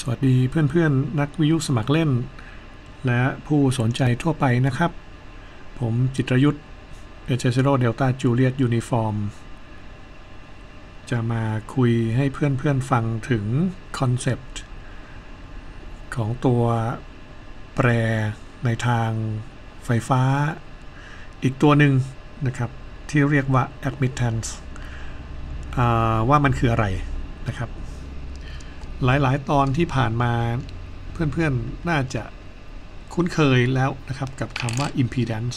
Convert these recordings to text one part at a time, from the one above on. สวัสดีเพื่อนๆนักวิทยุสมัครเล่นและผู้สนใจทั่วไปนะครับผมจิตรยุทธ์ HS0DJU Juliet Uniform จะมาคุยให้เพื่อนๆฟังถึงคอนเซปต์ของตัวแปรในทางไฟฟ้าอีกตัวหนึ่งนะครับที่เรียกว่า Admittance ว่ามันคืออะไรนะครับหลายๆตอนที่ผ่านมาเพื่อนๆน่าจะคุ้นเคยแล้วนะครับกับคำว่า impedance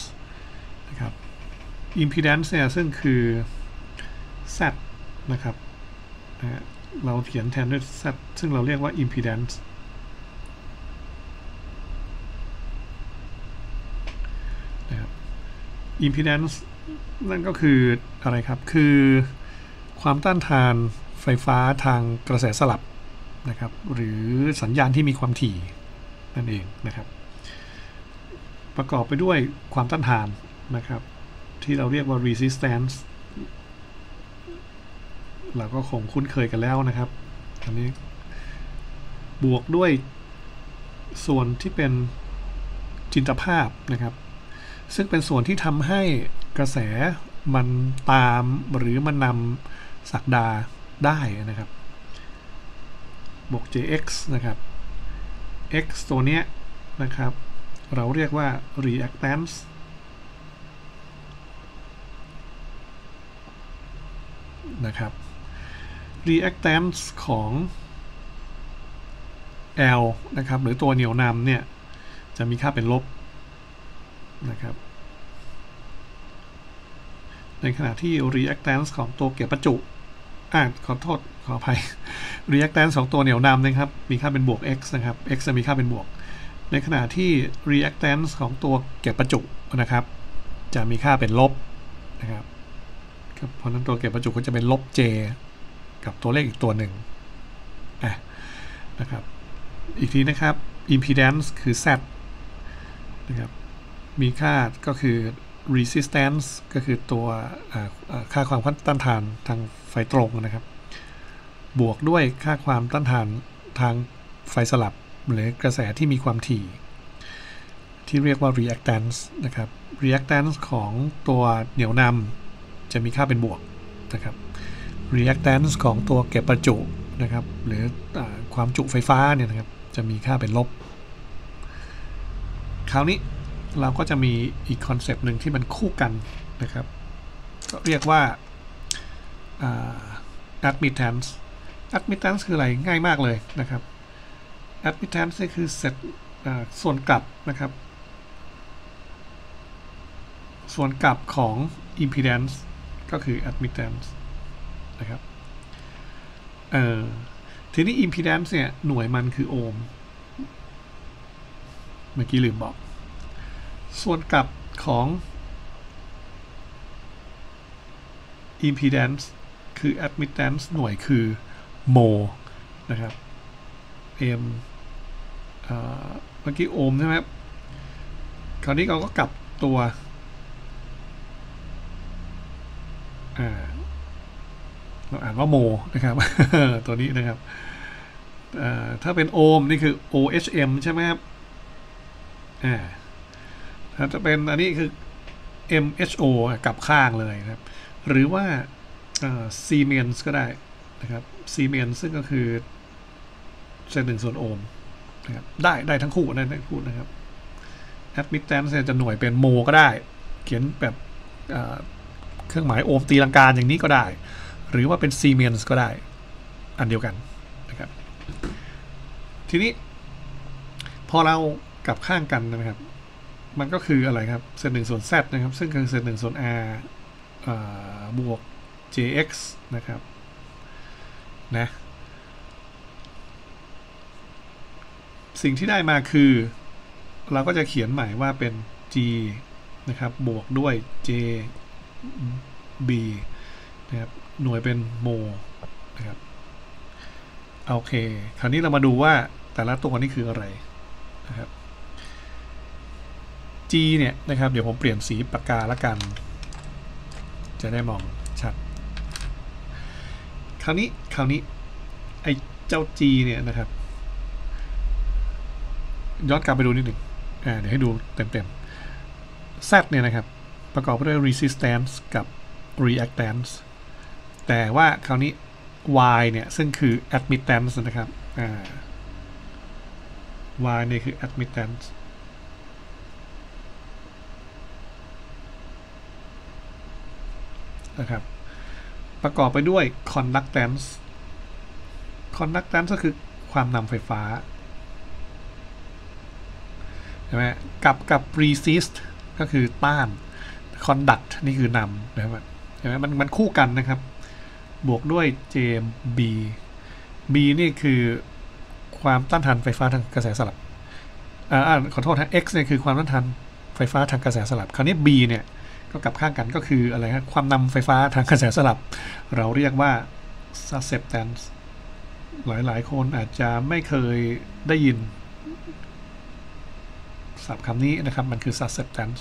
นะครับ impedance เนี่ยซึ่งคือ z นะครับเราเขียนแทนด้วย z ซึ่งเราเรียกว่า impedance นะครับ impedance นั่นก็คืออะไรครับคือความต้านทานไฟฟ้าทางกระแสสลับนะครับหรือสัญญาณที่มีความถี่นั่นเองนะครับประกอบไปด้วยความต้านทานนะครับที่เราเรียกว่า resistance เราก็คงคุ้นเคยกันแล้วนะครับอันนี้บวกด้วยส่วนที่เป็นจินตภาพนะครับซึ่งเป็นส่วนที่ทำให้กระแสมันตามหรือมันนำศักดาได้นะครับบวก jx นะครับ x ตัวเนี้ยนะครับเราเรียกว่า reactance นะครับ reactance ของ L นะครับหรือตัวเหนี่ยวนำเนี่ยจะมีค่าเป็นลบนะครับในขณะที่ reactance ของตัวเก็บประจุขอโทษขออภัย reactance ของตัวเหนี่ยวนำนะครับมีค่าเป็นบวก x นะครับ x จะมีค่าเป็นบวกในขณะที่ reactance ของตัวเก็บประจุนะครับจะมีค่าเป็นลบนะครับเพราะนั้นตัวเก็บประจุก็จะเป็นลบ j กับตัวเลขอีกตัวหนึ่งนะครับอีกทีนะครับ impedance คือ z นะครับมีค่าก็คือ resistance ก็คือตัวค่าความต้านทานทางไฟตรงนะครับบวกด้วยค่าความต้านทานทางไฟสลับหรือกระแสที่มีความถี่ที่เรียกว่า reactance นะครับ reactance ของตัวเหนี่ยวนำจะมีค่าเป็นบวกนะครับ reactance ของตัวเก็บประจุนะครับหรือความจุไฟฟ้าเนี่ยนะครับจะมีค่าเป็นลบคราวนี้เราก็จะมีอีกคอนเซปต์หนึ่งที่มันคู่กันนะครับเรียกว่า admittance admittance คืออะไรง่ายมากเลยนะครับ admittance คือเซตส่วนกลับนะครับส่วนกลับของ impedance ก็คือ admittance นะครับทีนี้ impedance เนี่ยหน่วยมันคือโอห์มเมื่อกี้ลืมบอกส่วนกลับของ impedance คือ admittance หน่วยคือโมนะครับ m เมื่อกี้โอห์มใช่ไหมครับคราวนี้เราก็กลับตัวเราอ่านว่าโมนะครับ ตัวนี้นะครับถ้าเป็นโอห์มนี่คือ ohm ใช่ไหมครับจะเป็นอันนี้คือ MHO กลับข้างเลยครับหรือว่าซีเมนส์ก็ได้นะครับซีเมนส์ซึ่งก็คือเศษหนึ่งส่วนโอห์มนะครับได้ทั้งคู่ได้ทั้งคู่นะครับ Admittance จะหน่วยเป็นโมก็ได้เขียนแบบเครื่องหมายโอห์มตีลังกาอย่างนี้ก็ได้หรือว่าเป็นซีเมนส์ก็ได้อันเดียวกันนะครับทีนี้พอเรากลับข้างกันนะครับมันก็คืออะไรครับเศษหนึ่งส่วน z นะครับซึ่งคือเศษหนึ่งส่วน r บวก jx นะครับนะสิ่งที่ได้มาคือเราก็จะเขียนใหม่ว่าเป็น g นะครับบวกด้วย jb นะครับหน่วยเป็นโมนะครับโอเคคราวนี้เรามาดูว่าแต่ละตัวนี้คืออะไรนะครับ G เนี่ยนะครับเดี๋ยวผมเปลี่ยนสีปากกาละกันจะได้มองชัดคราวนี้ไอ้เจ้า G เนี่ยนะครับ ย้อนกลับไปดูนิดหนึ่งเดี๋ยวให้ดูเต็มๆ Z เนี่ยนะครับประกอบไปด้วย resistance กับ reactance แต่ว่าคราวนี้ Y เนี่ยซึ่งคือ admittance นะครับ Y เนี่ยคือ admittance นะครับประกอบไปด้วย conductance conductance ก็คือความนำไฟฟ้าใช่ไหมกับ resist ก็คือต้าน conduct นี่คือนำนะครับใช่ไหมมันคู่กันนะครับบวกด้วย JB B นี่คือความต้านทานไฟฟ้าทางกระแสสลับขอโทษนะ X เนี่ยคือความต้านทานไฟฟ้าทางกระแสสลับคราวนี้ B เนี่ยก็กลับข้างกันก็คืออะไรครับความนำไฟฟ้าทางกระแสสลับเราเรียกว่า susceptance หลายคนอาจจะไม่เคยได้ยินศัพท์คำนี้นะครับมันคือ susceptance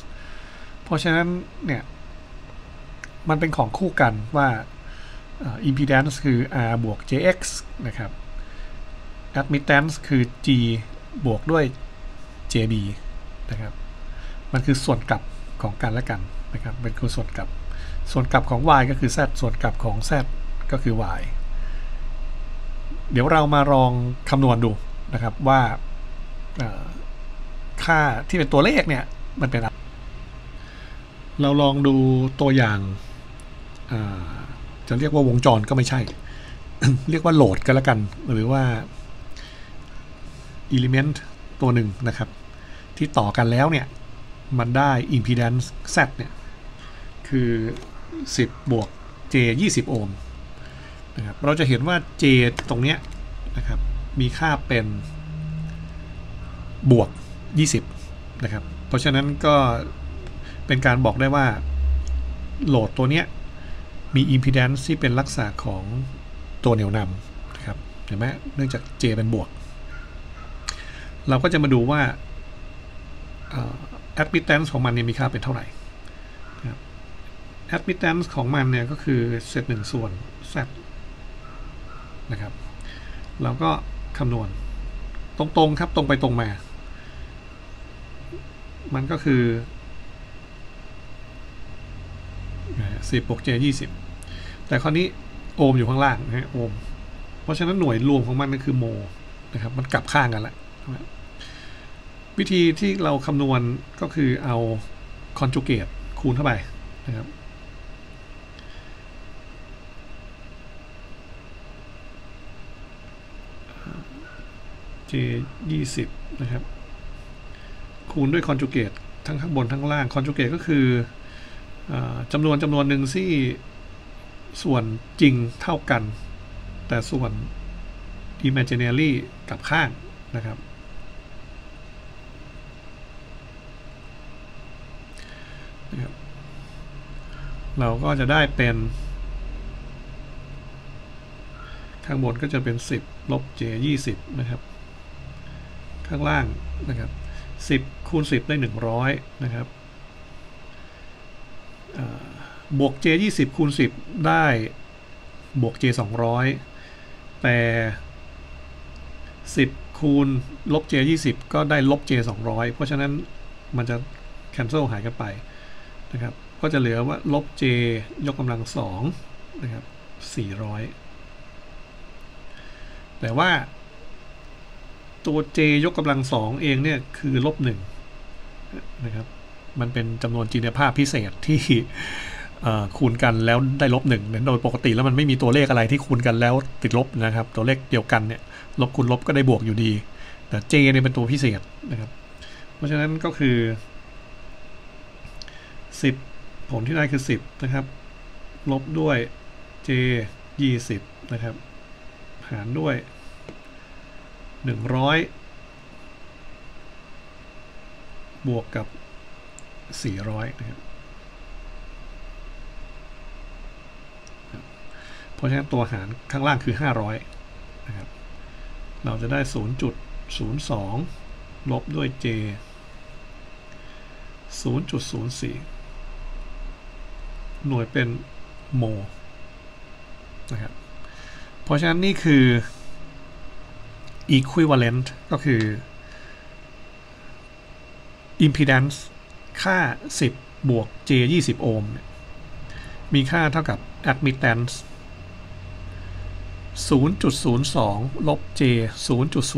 เพราะฉะนั้นเนี่ยมันเป็นของคู่กันว่า impedance คือ R บวก JX นะครับ admittance คือ G บวกด้วย JB นะครับมันคือส่วนกลับของกันและกันนะครับเป็นคือส่วนกลับของ y ก็คือ z ส่วนกลับของ z ก็คือ y เดี๋ยวเรามาลองคำนวณดูนะครับว่าค่าที่เป็นตัวเลขเนี่ยมันเป็นอะไรเราลองดูตัวอย่างจะเรียกว่าวงจรก็ไม่ใช่ เรียกว่าโหลดกันละกันหรือว่า element ตัวหนึ่งนะครับที่ต่อกันแล้วเนี่ยมันได้ impedance Z เนี่ยคือ 10 บวก J 20 โอห์มนะครับเราจะเห็นว่า J ตรงเนี้ยนะครับมีค่าเป็นบวก 20 นะครับเพราะฉะนั้นก็เป็นการบอกได้ว่าโหลดตัวเนี้ยมี impedance ที่เป็นลักษณะของตัวแนวนำนะครับเห็นไหมเนื่องจาก J เป็นบวกเราก็จะมาดูว่าadmittance ของมันเนี่ยมีค่าเป็นเท่าไหร่ admittance ของมันเนี่ยก็คือเศษ1ส่วน z นะครับเราก็คำนวณตรงๆครับตรงไปตรงมามันก็คือ10บวก j 20แต่คราวนี้โอห์มอยู่ข้างล่างนะโอห์มเพราะฉะนั้นหน่วยรวมของมันก็คือโมนะครับมันกลับข้างกันแล้ววิธีที่เราคำนวณก็คือเอาคอนจูเกตคูณเข้าไปนะครับเจ20นะครับคูณด้วยคอนจูเกตทั้งข้างบนทั้งล่างคอนจูเกตก็คือจำนวนหนึ่งที่ส่วนจริงเท่ากันแต่ส่วน imaginary กลับข้างนะครับเราก็จะได้เป็นข้างบนก็จะเป็น10ลบ j 20นะครับข้างล่างนะครับ10คูณ10ได้100นะครับบวก j 20คูณ10ได้บวก j 200แต่10คูณลบ j 20ก็ได้ลบ j 200เพราะฉะนั้นมันจะแคนเซิลหายกันไปนะครับก็จะเหลือว่าลบ j ยกกำลัง2นะครับ400แต่ว่าตัว j ยกกำลัง2เองเนี่ยคือลบ1นะครับมันเป็นจำนวนจีนภาพพิเศษที่คูณกันแล้วได้ลบ1โดยปกติแล้วมันไม่มีตัวเลขอะไรที่คูณกันแล้วติดลบนะครับตัวเลขเดียวกันเนี่ยลบคูณลบก็ได้บวกอยู่ดีแต่ j เนี่ยเป็นตัวพิเศษนะครับเพราะฉะนั้นก็คือ10ผลที่ได้คือ10นะครับลบด้วย j 20นะครับหารด้วย100บวกกับ400นะครับเพราะฉะนั้นตัวหารข้างล่างคือ500นะครับเราจะได้ 0.02 ลบด้วย j 0.04หน่วยเป็นโมนะครับเพราะฉะนั้นนี่คือ equivalent ก็คือ impedance ค่า10บวก j20 โอห์มมีค่าเท่ากับ admittance 0.02 ลบ j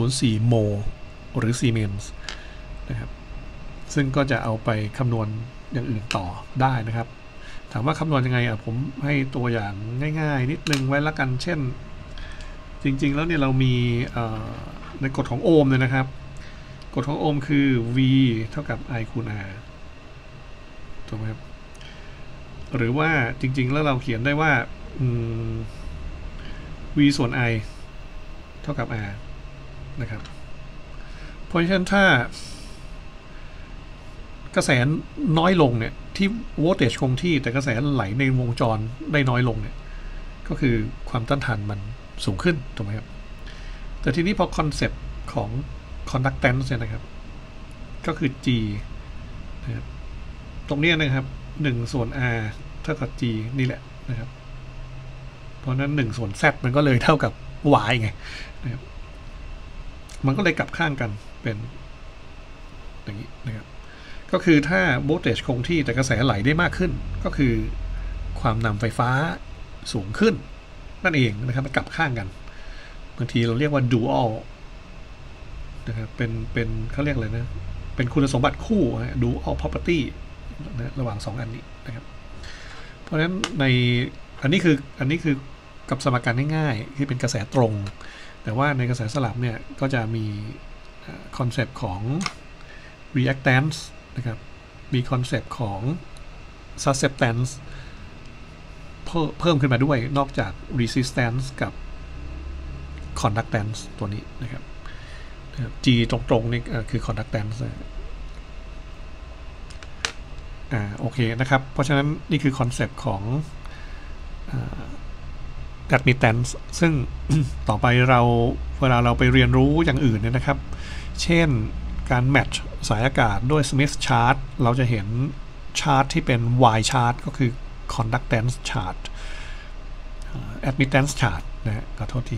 0.04 โมลหรือซีเมนส์นะครับซึ่งก็จะเอาไปคำนวณอย่างอื่นต่อได้นะครับถามว่าคำนวณยังไงอ่ะผมให้ตัวอย่างง่ายๆนิดนึงไว้ละกันเช่นจริงๆแล้วเนี่ยเรามีในกฎของโอห์มเลยนะครับกฎของโอห์มคือ v เท่ากับ i คูณ r ถูกไหมครับหรือว่าจริงๆแล้วเราเขียนได้ว่าv ส่วน i เท่ากับ r นะครับเพราะฉะนั้นถ้ากระแสน้อยลงเนี่ยที่โวลเทจคงที่แต่กระแสไหลในวงจรได้น้อยลงเนี่ยก็คือความต้านทานมันสูงขึ้นถูกไหมครับแต่ทีนี้พอคอนเซปต์ของ conductance เนี่ยนะครับก็คือ G นะครับตรงนี้นะครับ1ส่วน R เท่ากับ G นี่แหละนะครับเพราะนั้น1ส่วน Z มันก็เลยเท่ากับ Y ไงนะครับมันก็เลยกลับข้างกันเป็นอย่างนี้นะครับก็คือถ้าโวลเทจคงที่แต่กระแสไหลได้มากขึ้นก็คือความนำไฟฟ้าสูงขึ้นนั่นเองนะครับมันกลับข้างกันบางทีเราเรียกว่า dual นะครับเป็นเขาเรียกอะไรนะเป็นคุณสมบัติคู่ dual property นะระหว่าง2อันนี้นะครับเพราะฉะนั้นในอันนี้คือกับสมการง่ายๆที่เป็นกระแสตรงแต่ว่าในกระแสสลับเนี่ยก็จะมีคอนเซปต์ของ reactance นะครับมีคอนเซปต์ของ susceptance เพิ่มขึ้นมาด้วยนอกจาก resistance กับ conductance ตัวนี้นะครับ G ตรงๆนี่คือ conductance โอเคนะครับเพราะฉะนั้นนี่คือคอนเซปต์ของadmittance ซึ่ง ต่อไปเราเวลาเราไปเรียนรู้อย่างอื่นเนี่ยนะครับเช่นการแมทช์สายอากาศด้วย Smith Chart เราจะเห็นชาร์ตที่เป็น Y Chart ก็คือ conductance chart admittance chart นะฮะขอโทษที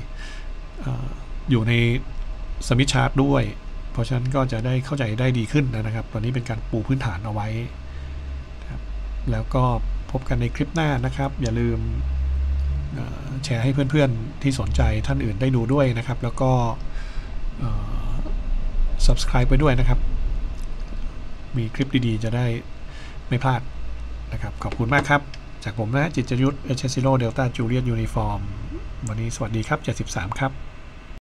อยู่ใน Smith Chart ด้วยเพราะฉะนั้นก็จะได้เข้าใจได้ดีขึ้นนะครับตอนนี้เป็นการปูพื้นฐานเอาไว้แล้วก็พบกันในคลิปหน้านะครับอย่าลืมแชร์ให้เพื่อนๆที่สนใจท่านอื่นได้ดูด้วยนะครับแล้วก็ subscribe ไปด้วยนะครับมีคลิปดีๆจะได้ไม่พลาดนะครับขอบคุณมากครับจากผมนะจิตรยุทธ HS0 Delta Juliet Uniform วันนี้สวัสดีครับ73ครับ